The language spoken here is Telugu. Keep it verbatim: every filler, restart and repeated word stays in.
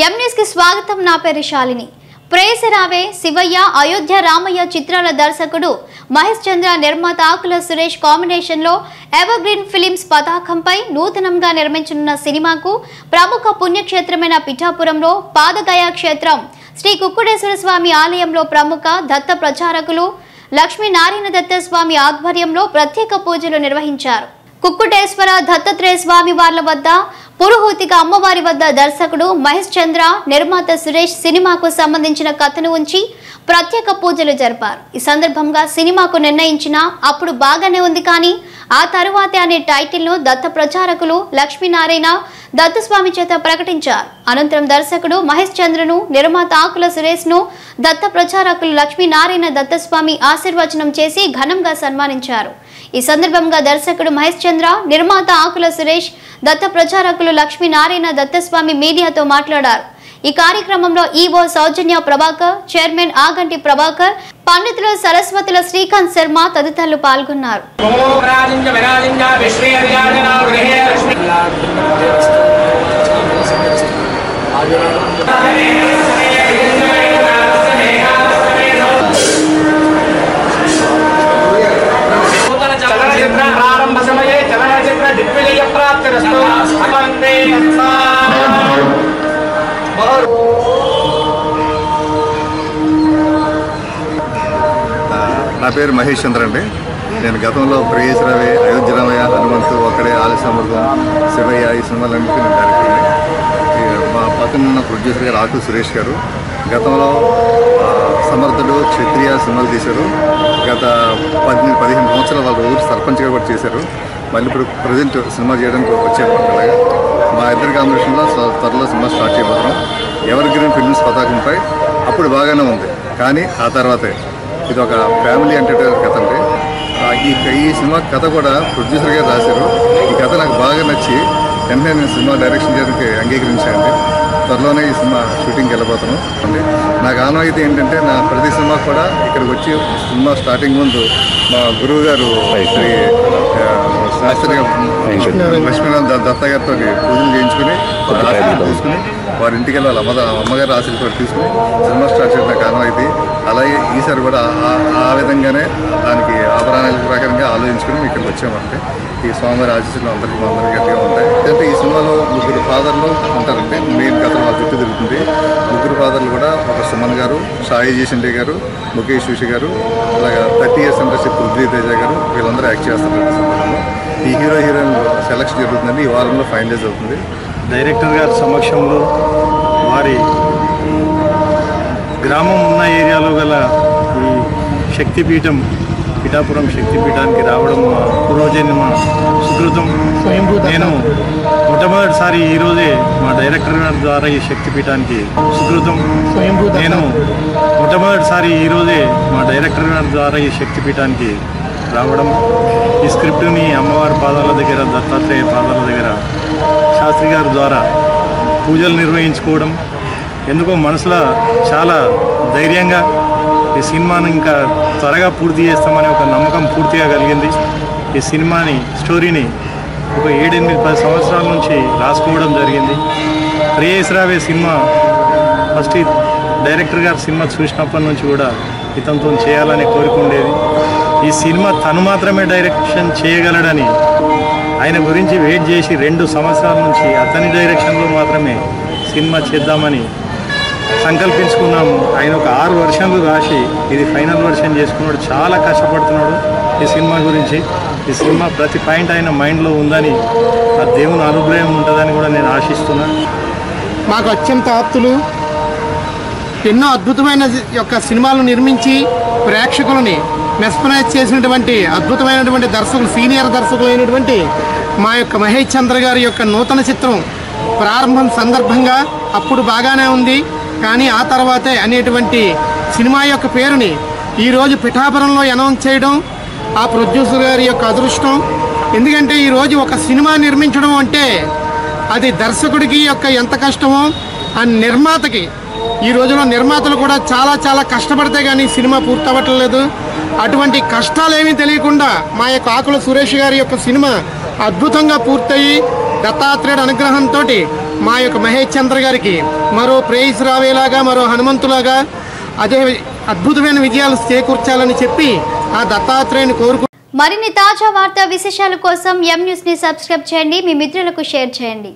ఎం న్యూస్ కి స్వాగతం. నా పేరు శాలిని. ప్రేయసిరావే, శివయ్య, అయోధ్య రామయ్య చిత్రాల దర్శకుడు మహేశ్చంద్ర, నిర్మాత ఆకుల సురేశ్ కాంబినేషన్లో ఎవర్ గ్రీన్ ఫిలింస్ పతాకంపై నూతనంగా నిర్మించనున్న సినిమాకు ప్రముఖ పుణ్యక్షేత్రమైన పిఠాపురంలో పాదగయాక్షేత్రం శ్రీ కుక్కుటేశ్వరస్వామి ఆలయంలో ప్రముఖ దత్త ప్రచారకులు లక్ష్మీనారాయణదత్తస్వామి ఆధ్వర్యంలో ప్రత్యేక పూజలు నిర్వహించారు. కుక్కుటేశ్వర దత్తాత్రేయ స్వామి వార్ల వద్ద పురోహూతిక అమ్మవారి వద్ద దర్శకుడు మహేశ్చంద్ర, నిర్మాత సురేష్ సినిమాకు సంబంధించిన కథను ఉంచి ప్రత్యేక పూజలు జరిపారు. ఈ సందర్భంగా సినిమాకు నిర్ణయించిన అప్పుడు బాగానే ఉంది కానీ ఆ తరువాతే అనే టైటిల్ను దత్త ప్రచారకులు లక్ష్మీనారాయణ దత్తస్వామి చేత ప్రకటించారు. అనంతరం దర్శకుడు మహేశ్చంద్రను, నిర్మాత ఆకుల సురేష్ను దత్త ప్రచారకులు లక్ష్మీనారాయణ దత్తస్వామి ఆశీర్వచనం చేసి ఘనంగా సన్మానించారు. ఈ సందర్భంగా దర్శకుడు మహేశ్చంద్ర, నిర్మాత ఆకుల సురేష్, దత్త ప్రచారకులు లక్ష్మీనారాయణ దత్తస్వామి మీడియాతో మాట్లాడారు. ఈ కార్యక్రమంలో ఈవో సౌజన్య ప్రభాకర్, చైర్మన్ ఆగంటి ప్రభాకర్, పండితులు సరస్వతుల శ్రీకాంత్ శర్మ తదితరులు పాల్గొన్నారు. నా పేరు మహేశ్చంద్ర అండి. నేను గతంలో ప్రేయసిరావే, అయోధ్య రామయ్య, హనుమంతు, ఒక్కడే, ఆలసమృతం, శివయ్య ఈ సినిమాలన్నింటినీ నేను డైరెక్ట్ చేశాను. మా పక్కనున్న ప్రొడ్యూసర్ గారు ఆకుల సురేష్ గారు గతంలో సమర్థుడు, క్షత్రియ సినిమాలు తీశారు. గత పది పదిహేను సంవత్సరాల వాళ్ళ ఊరు సర్పంచ్గా కూడా చేశారు. మళ్ళీ ఇప్పుడు ప్రజెంట్ సినిమా చేయడానికి వచ్చారు. అలాగే మా ఇద్దరి కాంబినేషన్లో త్వరలో సినిమా స్టార్ట్ చేయబోతున్నాం. ఎవర్ గ్రీన్ ఫిలిమ్స్ పతాకంపై అప్పుడు బాగానే ఉంది కానీ ఆ తర్వాతే. ఇది ఒక ఫ్యామిలీ ఎంటర్టైనర్ కథ అండి. ఈ ఈ సినిమా కథ కూడా ప్రొడ్యూసర్ గారు రాశారు. ఈ కథ నాకు బాగా నచ్చి వెంటనే నేను సినిమా డైరెక్షన్ చేయడానికి అంగీకరించాను. త్వరలోనే ఈ సినిమా షూటింగ్కి వెళ్ళబోతున్నాం అండి. నాకు ఆనవాయితీ ఏంటంటే నా ప్రతి సినిమా కూడా ఇక్కడికి వచ్చి సినిమా స్టార్టింగ్ ముందు మా గురువు గారు శ్రీ శాస్త్రిగా లక్ష్మీనారాయణ దత్త గారితో పూజలు చేయించుకుని తీసుకుని వారి ఇంటికి వెళ్ళాలి. అమ్మ అమ్మగారు ఆశీర్వాదం కూడా తీసుకుని సినిమా స్టార్ట్ చేయడం కారణం అయితే. అలాగే ఈసారి కూడా ఆ విధంగానే దానికి ఆభరణాల ప్రకారంగా ఆలోచించుకుని ఇక్కడికి వచ్చామంటే ఈ స్వామివారి ఆశీస్సులు అందరికీ అందరికీ గట్టిగా ఉంటాయి. అంటే ఈ సినిమాలో ముగ్గురు ఫాదర్లు ఉంటారంటే మెయిన్ కథ మా చుట్టూ తిరుగుతుంది. ముగ్గురు ఫాదర్లు కూడా ఒక సుమన్ గారు, సాయి జయశండే గారు, ముఖేష్ ఋషి గారు, అలాగే థర్టీ ఇయర్స్ సెంటర్షిప్ పృథ్వీ తేజ గారు, వీళ్ళందరూ యాక్ట్ చేస్తున్నారు. ఈ హీరో హీరోయిన్ సెలక్షన్ జరుగుతుందండి. ఈ వారంలో ఫైనలైజ్ అవుతుంది. డైరెక్టర్ గారి సమక్షంలో వారి గ్రామం ఉన్న ఏరియాలో గల ఈ శక్తిపీఠం పిఠాపురం శక్తిపీఠానికి రావడం మా పూర్వజన్మ సుకృతం. నేను మొట్టమొదటిసారి ఈరోజే మా డైరెక్టర్ గారి ద్వారా ఈ శక్తిపీఠానికి సుకృతం నేను మొట్టమొదటిసారి ఈరోజే మా డైరెక్టర్ గారి ద్వారా ఈ శక్తిపీఠానికి రావడం, ఈ స్క్రిప్ట్ని అమ్మవారి పాదాల దగ్గర, దత్తాత్రేయ పాదాల దగ్గర శాస్త్రి గారి ద్వారా పూజలు నిర్వహించుకోవడం ఎందుకో మనసులో చాలా ధైర్యంగా ఈ సినిమాని ఇంకా త్వరగా పూర్తి చేస్తామనే ఒక నమ్మకం పూర్తిగా కలిగింది. ఈ సినిమాని స్టోరీని ఒక ఏడెనిమిది పది సంవత్సరాల నుంచి రాసుకోవడం జరిగింది. ప్రేయసిరావే సినిమా ఫస్ట్ డైరెక్టర్ గారి సినిమా చూసినప్పటి నుంచి కూడా ఇతనితో చేయాలని కోరుకుండేది. ఈ సినిమా తను మాత్రమే డైరెక్షన్ చేయగలడని ఆయన గురించి వెయిట్ చేసి రెండు సంవత్సరాల నుంచి అతని డైరెక్షన్లో మాత్రమే సినిమా చేద్దామని సంకల్పించుకున్నాము. ఆయన ఒక ఆరు వర్షన్లు రాసి ఇది ఫైనల్ వర్షన్ చేసుకున్నాడు. చాలా కష్టపడుతున్నాడు ఈ సినిమా గురించి. ఈ సినిమా ప్రతి పాయింట్ ఆయన మైండ్లో ఉందని, ఆ దేవుని అనుగ్రహం ఉంటుందని కూడా నేను ఆశిస్తున్నాను. మాకు అత్యంత ఆప్తులు ఎన్నో అద్భుతమైన యొక్క సినిమాలు నిర్మించి ప్రేక్షకులని మెస్పనైజ్ చేసినటువంటి అద్భుతమైనటువంటి దర్శకులు, సీనియర్ దర్శకులు అయినటువంటి మా యొక్క మహేశ్చంద్ర గారి యొక్క నూతన చిత్రం ప్రారంభం సందర్భంగా అప్పుడు బాగానే ఉంది కానీ ఆ తర్వాతే అనేటువంటి సినిమా యొక్క పేరుని ఈరోజు పిఠాపురంలో అనౌన్స్ చేయడం ఆ ప్రొడ్యూసర్ గారి యొక్క అదృష్టం. ఎందుకంటే ఈరోజు ఒక సినిమా నిర్మించడం అంటే అది దర్శకుడికి యొక్క ఎంత కష్టమో ఆ నిర్మాతకి, ఈ రోజులో నిర్మాతలు కూడా చాలా చాలా కష్టపడితే కానీ సినిమా పూర్తవ్వట్లేదు. అటువంటి కష్టాలేమీ తెలియకుండా మా యొక్క ఆకుల సురేష్ గారి యొక్క సినిమా అద్భుతంగా పూర్తయి దత్తాత్రేయుడు అనుగ్రహంతో మా యొక్క మహేశ్చంద్ర గారికి మరో ప్రేయసిరావేలాగా మరో హనుమంతులాగా అదే అద్భుతమైన విజయాలు చేకూర్చాలని చెప్పి ఆ దత్తాత్రేయుని కోరుకు. మరిన్ని తాజా వార్తా విశేషాల కోసం ఎం న్యూస్ ని సబ్స్క్రైబ్ చేయండి, మీ మిత్రులకు షేర్ చేయండి.